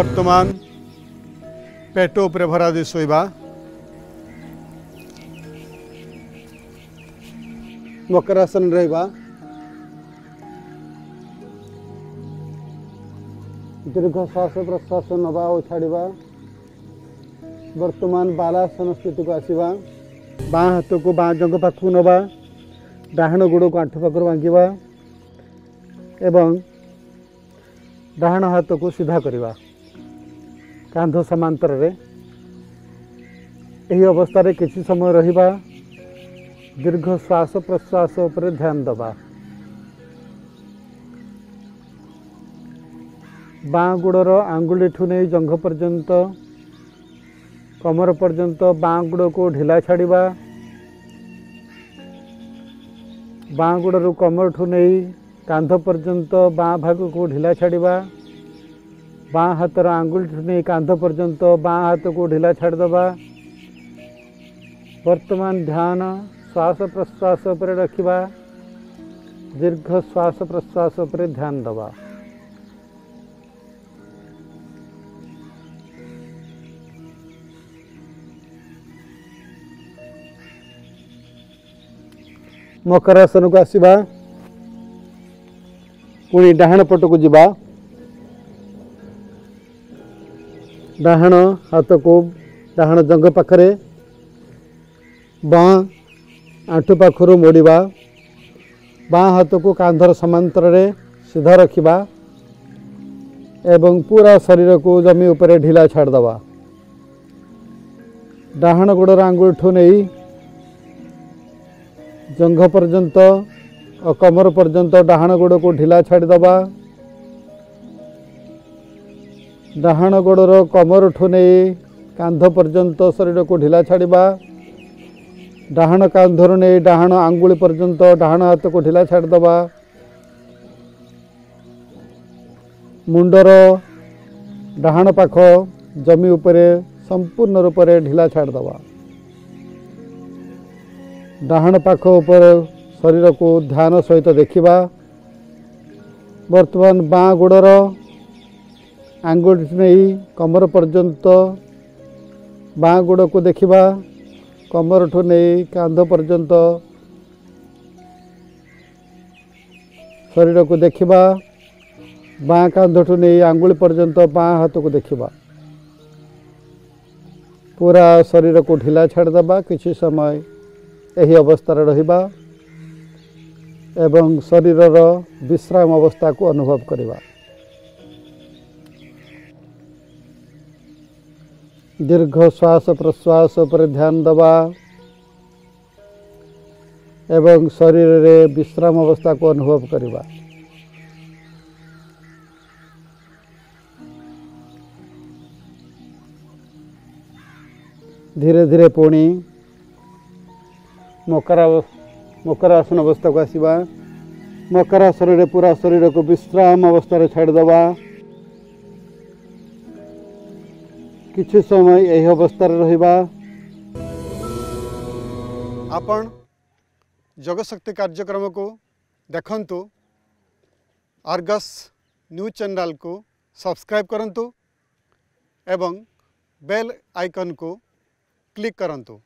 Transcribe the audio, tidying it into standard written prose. बर्तमान पेट उपरे भरा दे शोबा मकरासन रहा दीर्घ श्वास प्रश्वास नवा और छाड़ा बर्तमान बालासन स्थित को आसवा बाँ हाथ को बाँ जंग पाख नवा डाहण गोड़ को आंठ पाखर भांगा एवं डाहण हाथ को सीधा करवा कांध समांतर रे यही अवस्था रे किसी समय रहिबा दीर्घ श्वास प्रश्वास पर ध्यान दबा बाँ गुड़र आंगुली नहीं जंघ पर्यंत कमर पर्यंत बाँ गुड़ को ढिला छाड़ा बाँ गुड़ कमर ठू नहीं कांध पर्यंत बाँ भाग को ढिला छाड़ा बाँ हाथर आंगुली नहीं कांध पर्यंत बाँ हाथ को ढिला छाड़दबा वर्तमान ध्यान श्वास प्रश्वास पर रखा दीर्घ श्वास प्रश्वास पर ध्यान दबा मकरासन को आसवा पुणी डाहण पट को जीवा डाहण हाथ को डाहण जंग पाखरे बाँ आंठु पाखर मोड़ा बाँ हाथ को कांधर समांतर रे सीधा रखा एवं पूरा शरीर को जमी उपर ढिला छाड़दबा डाहण गोड़ आंगुठू नहीं जंघ पर्यंत और कमर पर्यंत डाहण गोड़ को ढिला छाड़दबा डाहण गोड़र कमर ठू नहीं कांध पर्यंत शरीर को ढिला छाड़ा डाहण कांधर नहीं डाहण आंगुली पर्यंत डाहण हाथ को ढिला छाड़दबा मुंडर डाहण पाख जमी उपरे संपूर्ण रूप से ढिला छाड़दबा डाहण पाख उपर शरीर को ध्यान सहित देखा बर्तमान बाँ गोड़र आंगुल नहीं कमर पर्यंत बाँ गोड़ को देखा कमर ठू नहीं कांध पर्यंत शरीर को देखा बाँ कांध ठू नहीं आंगुली पर्यंत बाँ हाथ को देखा पूरा शरीर को ढिला छाड़दबा किसी समय यही अवस्था रहिबा एवं शरीरर विश्राम अवस्था को अनुभव करिबा दीर्घ श्वास प्रश्वास पर ध्यान दबा एवं शरीर रे विश्राम अवस्था को अनुभव करिबा धीरे धीरे पुणी मकरासन अवस्था को आसवा मकरासन रे पूरा शरीर को विश्राम अवस्था रे छाड़दबा किसी समय यही अवस्था रे रहिबा आपण जग शक्ति कार्यक्रम को देखंतु आर्गस न्यूज चैनल को सब्सक्राइब करंतु एवं बेल आइकन को क्लिक करंतु।